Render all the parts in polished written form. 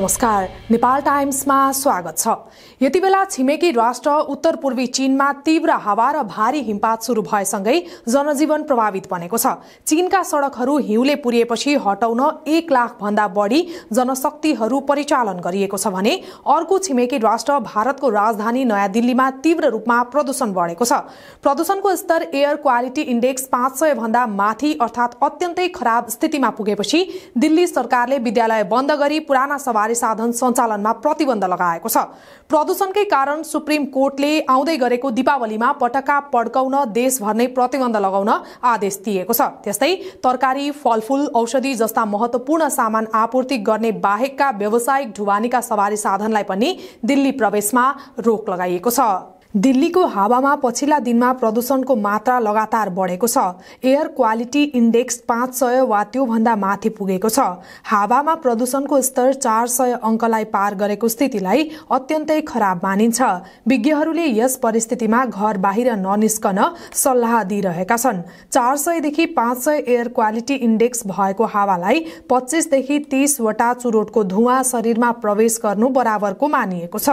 नमस्कार, नेपाल टाइम्समा स्वागत छ। यति बेला छिमेकी राष्ट्र उत्तर पूर्वी चीनमा तीव्र हावा र भारी हिमपात सुरु भएसँगै जनजीवन प्रभावित बनेको छ। चीनका सडकहरू हिउँले पुरिएपछि हटाउन 1 लाख भन्दा बढी जनशक्तिहरू परिचालन गरिएको छ भने अर्को छिमेकी राष्ट्र भारतको राजधानी नयाँ दिल्लीमा तीव्र रूपमा प्रदूषण बढेको छ। प्रदूषणको स्तर एयर क्वालिटी इन्डेक्स 500 भन्दा माथि अर्थात् अत्यन्तै खराब स्थितिमा पुगेपछि दिल्ली सरकारले विद्यालय बन्द गरी पुराना सवारी साधन सञ्चालनमा प्रतिबन्ध लगाएको छ। प्रदूषणकै कारण सुप्रिम कोर्टले आउँदै गरेको दीपावलीमा पटका पड्काउन देशभर नै प्रतिबन्ध लगाउन आदेश दिएको छ। त्यस्तै तरकारी, फलफूल, औषधि जस्ता महत्वपूर्ण सामान आपूर्ति गर्ने बाहेकका व्यावसायिक ढुवानीका सवारी साधनलाई पनि दिल्ली प्रवेशमा रोक लगाइएको छ। दिल्लीको हावामा पछिल्ला दिनमा प्रदूषणको मात्रा लगातार बढेको छ। एयर क्वालिटी इन्डेक्स 500 वा त्योभन्दा माथि पुगेको छ। हावामा प्रदूषणको स्तर 400 अङ्कलाई पार गरेको स्थितिलाई अत्यन्तै खराब मानिन्छ। विज्ञहरूले यस परिस्थितिमा घर बाहिर ननिस्कन सल्लाह दिइरहेका छन्। 400 देखि 500 एयर क्वालिटी इन्डेक्स भएको हावालाई 25 देखि 30 वटा चुरोटको धुवा शरीरमा प्रवेश गर्नु बराबरको मानिएको छ।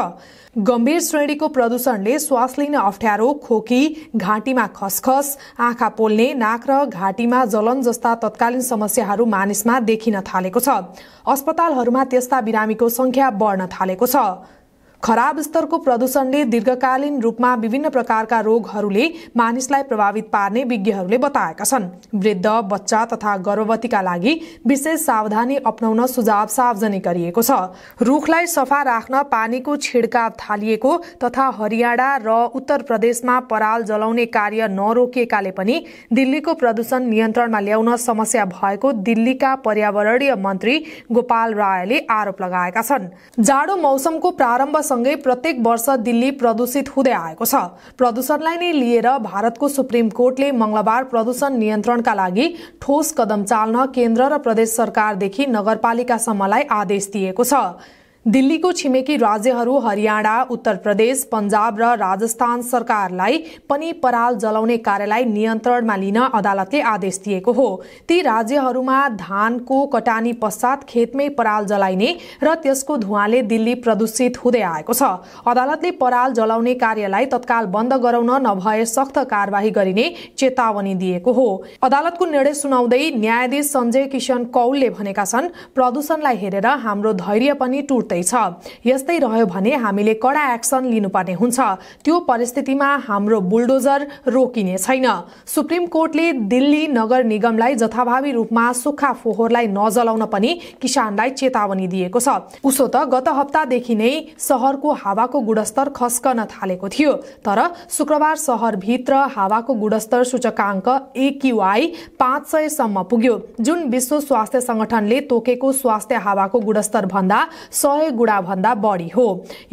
गम्भीर श्रेणीको प्रदूषणले श्वास लिन अप्ठ्यारो, खोकी, घाँटीमा खसखस, आँखा पोल्ने, नाक र घाँटीमा जलन जस्ता तत्कालीन समस्याहरू मानिसमा देखिन थालेको छ। अस्पतालहरूमा त्यस्ता बिरामीको संख्या बढ्न थालेको छ। खराब स्तरको प्रदूषणले दीर्घकालीन रूपमा विभिन्न प्रकारका रोगहरूले मानिसलाई प्रभावित पार्ने विज्ञहरूले बताएका छन्। वृद्ध, बच्चा तथा गर्भवतीका लागि विशेष सावधानी अपनाउन सुझाव सार्वजनिक गरिएको छ। रुखलाई सफा राख्न पानीको छिडकाव थालिएको तथा हरियाणा र उत्तर प्रदेशमा पराल जलाउने कार्य नरोकिएकाले पनि दिल्लीको प्रदूषण नियन्त्रणमा ल्याउन समस्या भएको दिल्लीका पर्यावरणीय मन्त्री गोपाल रायले आरोप लगाएका छन्। जाडो मौसमको प्रारम्भ सँगै प्रत्येक वर्ष दिल्ली प्रदूषित हुँदै आएको छ। प्रदूषणलाई नै लिएर भारतको सुप्रिम कोर्टले मंगलबार प्रदूषण नियन्त्रणका लागि ठोस कदम चाल्न केन्द्र र प्रदेश सरकारदेखि नगरपालिकासम्मलाई आदेश दिएको छ। दिल्लीको छिमेकी राज्यहरू हरियाणा, उत्तर प्रदेश, पन्जाब र राजस्थान सरकारलाई पनि पराल जलाउने कार्यलाई नियन्त्रणमा लिन अदालतले आदेश दिएको हो। ती राज्यहरूमा धानको कटानी पश्चात खेतमै पराल जलाइने र त्यसको धुवाले दिल्ली प्रदूषित हुँदै आएको छ। अदालतले पराल जलाउने कार्यलाई तत्काल बन्द गराउन नभए सख्त कारवाही गरिने चेतावनी दिएको हो। अदालतको निर्णय सुनाउँदै न्यायाधीश संजय किशन कौलले भनेका छन्, प्रदूषणलाई हेरेर हाम्रो धैर्य पनि टुट्दै यस्तै रह्यो भने हामीले कडा एक्सन लिनुपर्ने हुन्छ। त्यो परिस्थितिमा हाम्रो बुलडोजर रोकिने छैन। सुप्रिम कोर्टले दिल्ली नगर निगमलाई जथाभावी रूपमा सुक्खा फोहोरलाई नजलाउन पनि किसानलाई चेतावनी दिएको छ। उसो त गत हप्तादेखि नै शहरको हावाको गुणस्तर खस्कन थालेको थियो, तर शुक्रबार शहरभित्र हावाको गुणस्तर सूचकाङ्क AQI 500 सम्म पुग्यो, जुन विश्व स्वास्थ्य संगठनले तोकेको स्वास्थ्य हावाको गुणस्तर भन्दा 100 गुणा भन्दा बढी हो।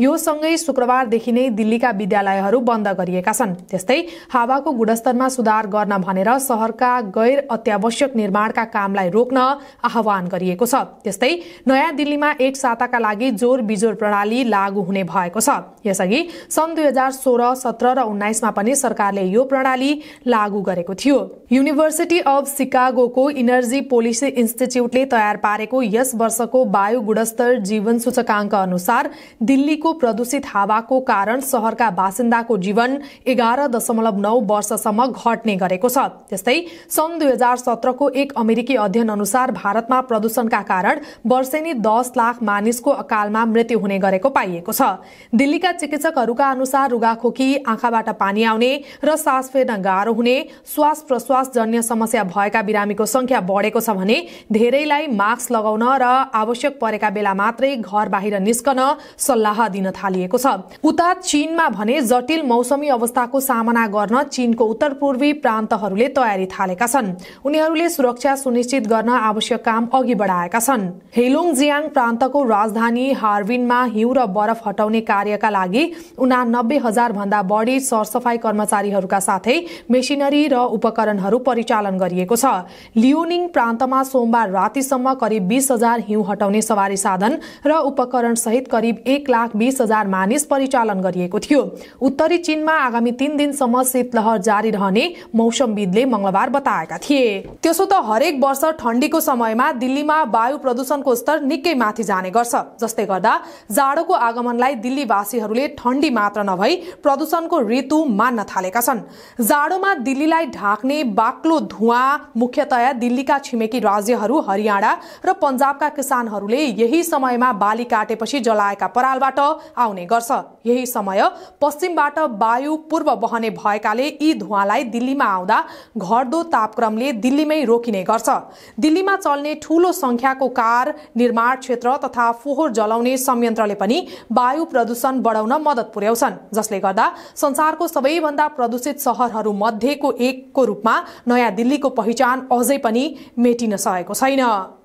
यो सँगै शुक्रबारदेखि नै दिल्लीका विद्यालयहरू बन्द गरिएका छन्। त्यस्तै हावाको गुणस्तरमा सुधार गर्न भनेर शहरका गैर अत्यावश्यक निर्माणका कामलाई रोक्न आह्वान गरिएको छ। त्यस्तै नयाँ दिल्लीमा एक साताका लागि जोर बिजोर प्रणाली लागू हुने भएको छ। यसअघि सन् 2016, 2017 र 2019 मा पनि सरकारले यो प्रणाली लागू गरेको थियो। युनिभर्सिटी अफ सिकागोको इनर्जी पोलिसी इन्स्टिच्युटले तयार पारेको यस वर्षको वायु गुणस्तर जीवन सूचकाङ्क अनुसार दिल्लीको प्रदूषित हावाको कारण शहरका बासिन्दाको जीवन 11.9 वर्षसम्म घट्ने गरेको छ। त्यस्तै सन् 2017 को एक अमेरिकी अध्ययन अनुसार भारतमा प्रदूषणका कारण वर्षेनी 10 लाख मानिसको अकालमा मृत्यु हुने गरेको पाइएको छ। दिल्लीका चिकित्सकहरूका अनुसार रुघाखोकी, आँखाबाट पानी आउने र सास फेर्न गाह्रो हुने, श्वास प्रश्वास जन्य समस्या भएका बिरामीको संख्या बढेको छ भने धेरैलाई मास्क लगाउन र आवश्यक परेका बेला मात्रै घर बाहिर निस्कन सल्लाह दिन थालिएको छ। उता चीनमा भने जटिल मौसमी अवस्थाको सामना गर्न चीनको उत्तर पूर्वी प्रान्तहरूले तयारी थालेका छन्। उनीहरूले सुरक्षा सुनिश्चित गर्न आवश्यक काम अघि बढाएका छन्। हेलोङजियाङ प्रान्तको राजधानी हार्बिनमा हिउँ र बरफ हटाउने कार्यका लागि 89,000 भन्दा बढी सरसफाई कर्मचारीहरूका साथै मेसिनरी र उपकरणहरू परिचालन गरिएको छ। लियोनिङ प्रान्तमा सोमबार रातिसम्म करिब 20,000 हिउँ हटाउने सवारी साधन र उपकरण सहित करिब 1,20,000 मानिस परिचालन गरिएको थियो। उत्तरी चीनमा आगामी 3 दिनसम्म शीतलहर जारी रहने मौसमविदले मंगलबार बताएका थिए। त्यसो त हरेक वर्ष ठण्डीको समयमा दिल्लीमा वायु प्रदूषणको स्तर निकै माथि जाने गर्छ, जसले गर्दा जाडोको आगमनलाई दिल्लीवासीहरूले ठण्डी मात्र नभई प्रदूषणको ऋतु मान्न थालेका छन्। जाडोमा दिल्लीलाई ढाक्ने बाक्लो धुवाँ मुख्यतया दिल्लीका छिमेकी राज्यहरू हरियाणा र पञ्जाबका किसानहरूले यही समयमा बाली काटेपछि जलाएका परालबाट आउने गर्छ। यही समय पश्चिमबाट वायु पूर्व बहने भएकाले यी धुवालाई दिल्लीमा आउँदा घट्दो तापक्रमले दिल्लीमै रोकिने गर्छ। दिल्लीमा चल्ने ठूलो संख्याको कार, निर्माण क्षेत्र तथा फोहोर जलाउने संयन्त्रले पनि वायु प्रदूषण बढाउन मद्दत पुर्याउँछन्, जसले गर्दा संसारको सबैभन्दा प्रदूषित शहरहरू मध्येको एकको रूपमा नयाँ दिल्लीको पहिचान अझै पनि मेटिन सकेको छैन।